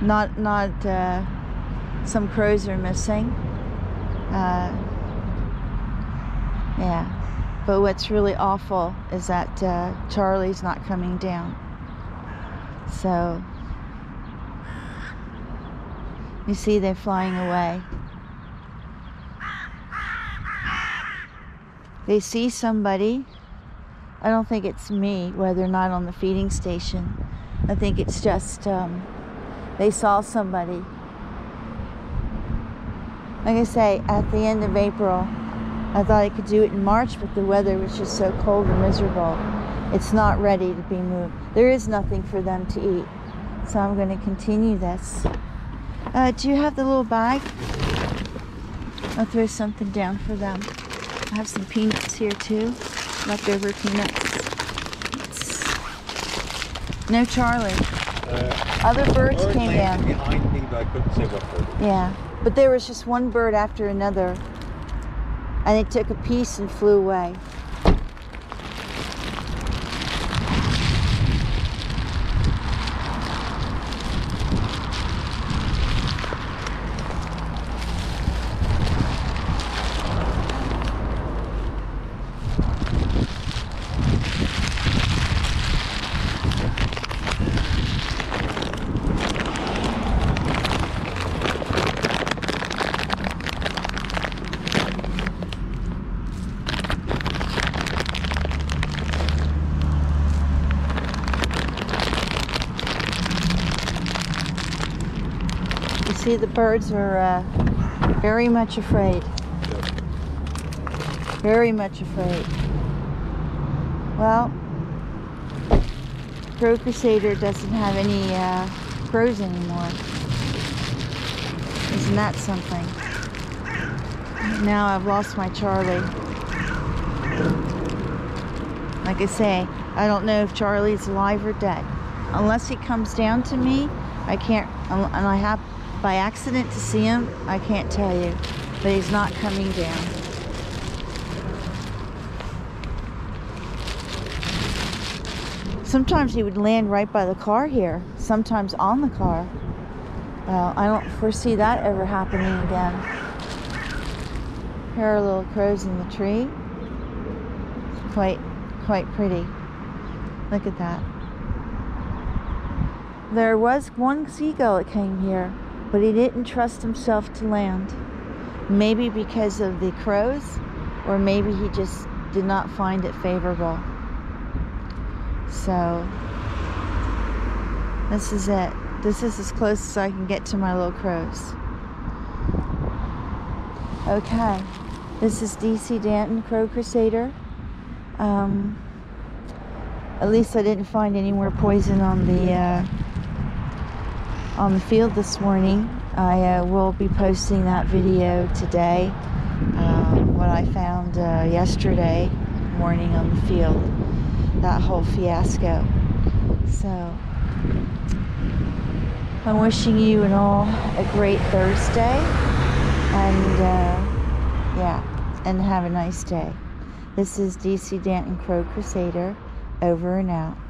Not some crows are missing. Yeah, but what's really awful is that Charlie's not coming down. So you see they're flying away. They see somebody. I don't think it's me where they're not on the feeding station. I think it's just they saw somebody. Like I say, at the end of April, I thought I could do it in March, but the weather was just so cold and miserable. It's not ready to be moved. There is nothing for them to eat. So I'm going to continue this. Do you have the little bag? I'll throw something down for them. I have some peanuts here too. Leftover peanuts. No Charlie. Other birds came down. Behind me, but I couldn't say what bird. Yeah, but there was just one bird after another, and it took a piece and flew away. See, the birds are very much afraid. Very much afraid. Well, Crow Crusader doesn't have any crows anymore. Isn't that something? Now I've lost my Charlie. Like I say, I don't know if Charlie's alive or dead. Unless he comes down to me, I can't, and I have by accident to see him, I can't tell you, but he's not coming down. Sometimes he would land right by the car here, sometimes on the car. Well, I don't foresee that ever happening again. Here are little crows in the tree. Quite pretty. Look at that. There was one seagull that came here, but he didn't trust himself to land. Maybe because of the crows, or maybe he just did not find it favorable. So, this is it. This is as close as I can get to my little crows. Okay, this is DC Danton Crow Crusader. At least I didn't find any more poison on the field this morning. I will be posting that video today, what I found yesterday morning on the field, that whole fiasco. So I'm wishing you and all a great Thursday, and yeah, and have a nice day. This is DC Danton Crow Crusader, over and out.